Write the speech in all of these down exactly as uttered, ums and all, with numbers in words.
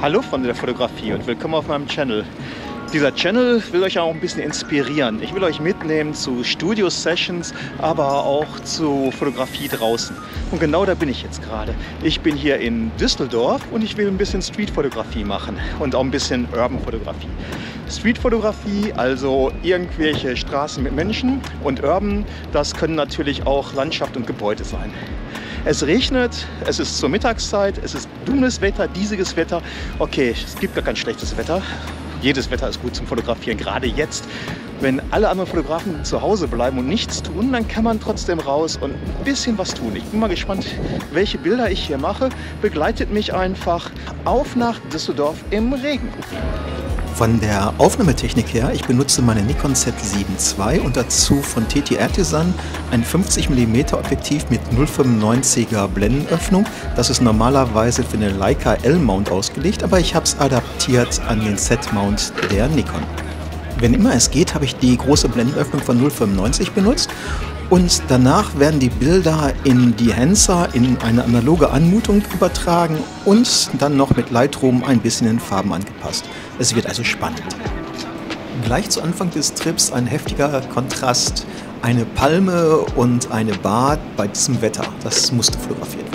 Hallo Freunde der Fotografie und willkommen auf meinem Channel. Dieser Channel will euch auch ein bisschen inspirieren. Ich will euch mitnehmen zu Studio-Sessions, aber auch zu Fotografie draußen. Und genau da bin ich jetzt gerade. Ich bin hier in Düsseldorf und ich will ein bisschen Street-Fotografie machen und auch ein bisschen Urban-Fotografie. Street-Fotografie, also irgendwelche Straßen mit Menschen, und Urban, das können natürlich auch Landschaft und Gebäude sein. Es regnet, es ist zur Mittagszeit, es ist dummes Wetter, diesiges Wetter. Okay, es gibt gar kein schlechtes Wetter. Jedes Wetter ist gut zum Fotografieren, gerade jetzt. Wenn alle anderen Fotografen zu Hause bleiben und nichts tun, dann kann man trotzdem raus und ein bisschen was tun. Ich bin mal gespannt, welche Bilder ich hier mache. Begleitet mich einfach auf nach Düsseldorf im Regen. Von der Aufnahmetechnik her, ich benutze meine Nikon Z sieben zwei und dazu von T T Artisan ein fünfzig Millimeter Objektiv mit null Komma fünfundneunziger Blendenöffnung. Das ist normalerweise für eine Leica L-Mount ausgelegt, aber ich habe es adaptiert an den Z-Mount der Nikon. Wenn immer es geht, habe ich die große Blendenöffnung von null Komma fünfundneunzig benutzt. Und danach werden die Bilder in Dehancer in eine analoge Anmutung übertragen und dann noch mit Lightroom ein bisschen in Farben angepasst. Es wird also spannend. Gleich zu Anfang des Trips ein heftiger Kontrast. Eine Palme und eine Bar bei diesem Wetter. Das musste fotografiert werden.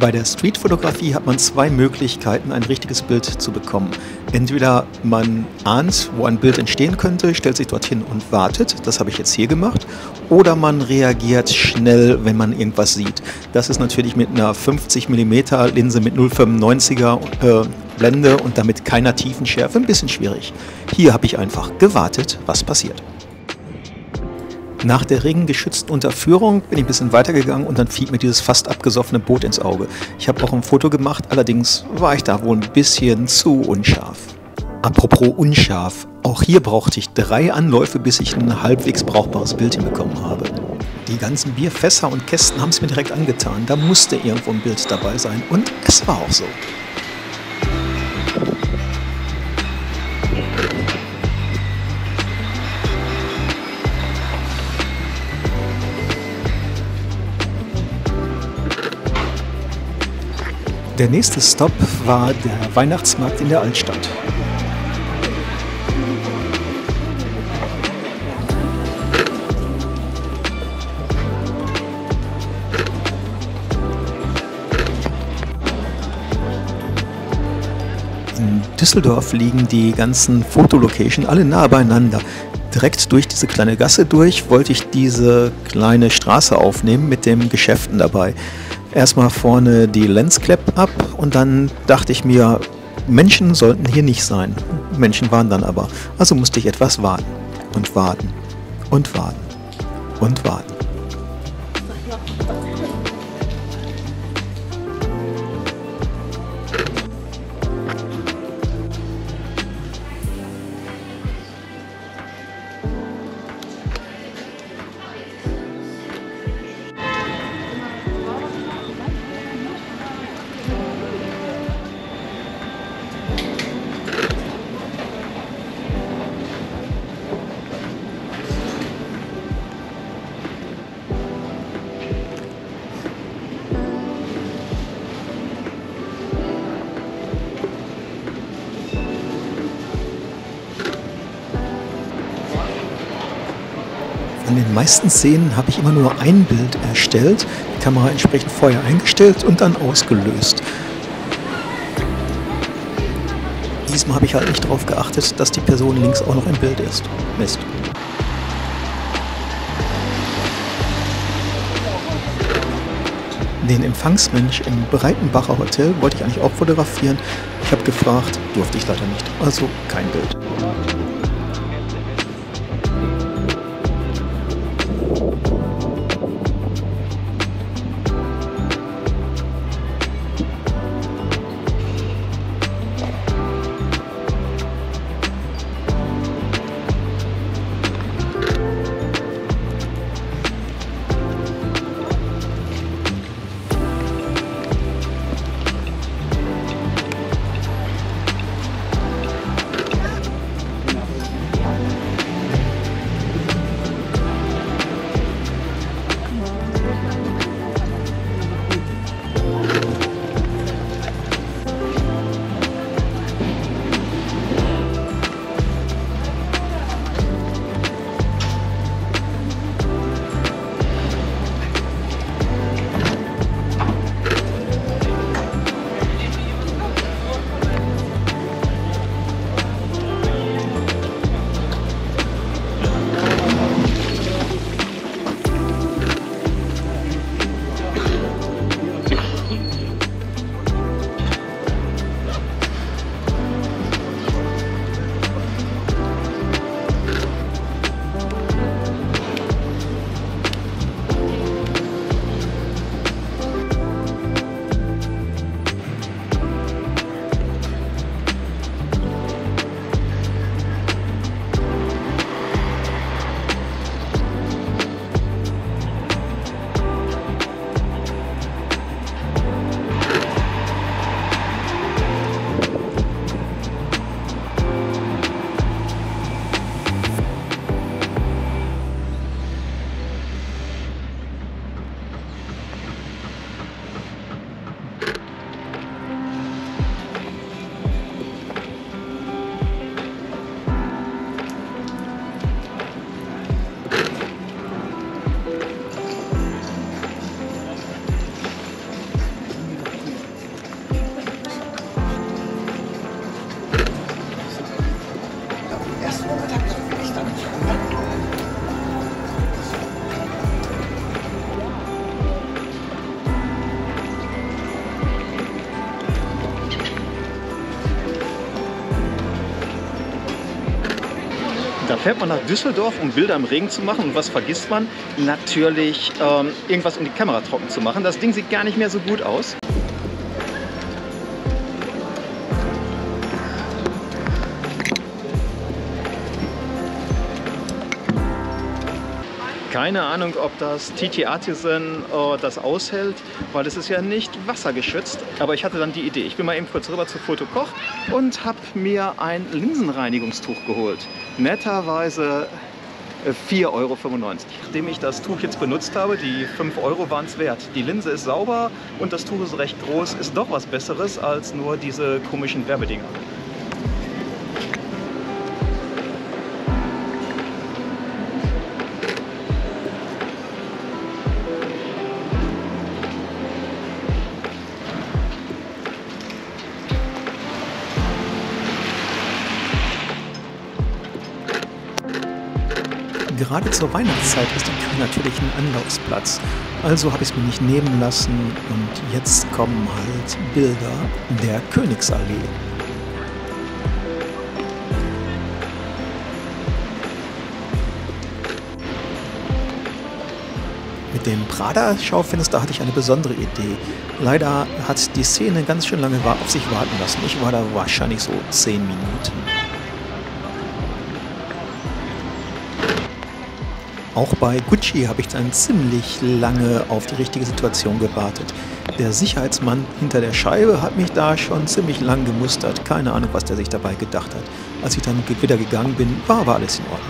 Bei der Street-Fotografie hat man zwei Möglichkeiten, ein richtiges Bild zu bekommen. Entweder man ahnt, wo ein Bild entstehen könnte, stellt sich dorthin und wartet, das habe ich jetzt hier gemacht, oder man reagiert schnell, wenn man irgendwas sieht. Das ist natürlich mit einer fünfzig Millimeter Linse mit null Komma fünfundneunziger äh, Blende und damit keiner Tiefenschärfe ein bisschen schwierig. Hier habe ich einfach gewartet, was passiert. Nach der regengeschützten Unterführung bin ich ein bisschen weitergegangen und dann fiel mir dieses fast abgesoffene Boot ins Auge. Ich habe auch ein Foto gemacht, allerdings war ich da wohl ein bisschen zu unscharf. Apropos unscharf, auch hier brauchte ich drei Anläufe, bis ich ein halbwegs brauchbares Bild hinbekommen habe. Die ganzen Bierfässer und Kästen haben es mir direkt angetan, da musste irgendwo ein Bild dabei sein und es war auch so. Der nächste Stopp war der Weihnachtsmarkt in der Altstadt. In Düsseldorf liegen die ganzen Fotolocations alle nah beieinander. Direkt durch diese kleine Gasse durch wollte ich diese kleine Straße aufnehmen mit den Geschäften dabei. Erstmal vorne die Lensclap ab und dann dachte ich mir, Menschen sollten hier nicht sein. Menschen waren dann aber. Also musste ich etwas warten und warten und warten und warten. In den meisten Szenen habe ich immer nur ein Bild erstellt, die Kamera entsprechend vorher eingestellt und dann ausgelöst. Diesmal habe ich halt nicht darauf geachtet, dass die Person links auch noch im Bild ist. Mist. Den Empfangsmensch im Breitenbacher Hotel wollte ich eigentlich auch fotografieren. Ich habe gefragt, durfte ich leider nicht, also kein Bild. fährt man nach Düsseldorf, um Bilder im Regen zu machen. Und was vergisst man? Natürlich ähm, irgendwas, um die Kamera trocken zu machen. Das Ding sieht gar nicht mehr so gut aus. Keine Ahnung, ob das T T Artisan äh, das aushält, weil es ist ja nicht wassergeschützt. Aber ich hatte dann die Idee. Ich bin mal eben kurz rüber zu Fotokoch und habe mir ein Linsenreinigungstuch geholt. Netterweise vier Euro fünfundneunzig. Nachdem ich das Tuch jetzt benutzt habe, die fünf Euro waren es wert. Die Linse ist sauber und das Tuch ist recht groß. Ist doch was Besseres als nur diese komischen Werbedinger. Gerade zur Weihnachtszeit ist die Köln natürlich ein Anlaufplatz, also habe ich es mir nicht nehmen lassen und jetzt kommen halt Bilder der Königsallee. Mit dem Prada-Schaufenster hatte ich eine besondere Idee. Leider hat die Szene ganz schön lange auf sich warten lassen. Ich war da wahrscheinlich so zehn Minuten. Auch bei Gucci habe ich dann ziemlich lange auf die richtige Situation gewartet. Der Sicherheitsmann hinter der Scheibe hat mich da schon ziemlich lang gemustert. Keine Ahnung, was der sich dabei gedacht hat. Als ich dann wieder gegangen bin, war aber alles in Ordnung.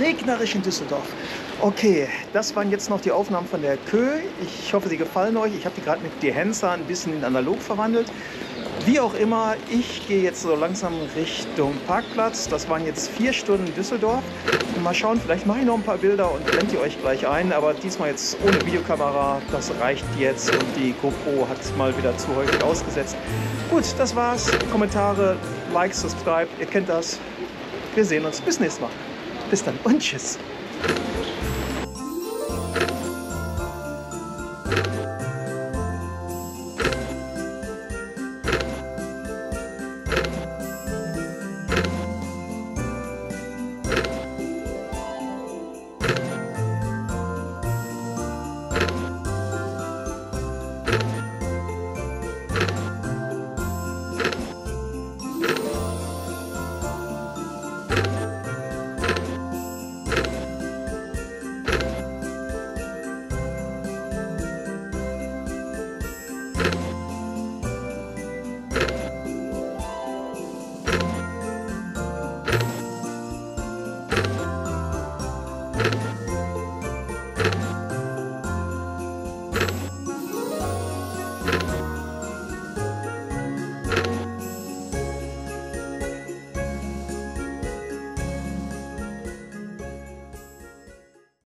Regnerisch in Düsseldorf. Okay, das waren jetzt noch die Aufnahmen von der Kö. Ich hoffe, sie gefallen euch. Ich habe die gerade mit Dehancer ein bisschen in analog verwandelt. Wie auch immer, ich gehe jetzt so langsam Richtung Parkplatz. Das waren jetzt vier Stunden in Düsseldorf. Mal schauen, vielleicht mache ich noch ein paar Bilder und blende ihr euch gleich ein. Aber diesmal jetzt ohne Videokamera. Das reicht jetzt und die GoPro hat es mal wieder zu häufig ausgesetzt. Gut, das war's. Kommentare, Likes, Subscribe, ihr kennt das. Wir sehen uns. Bis nächstes Mal. Bis dann und tschüss.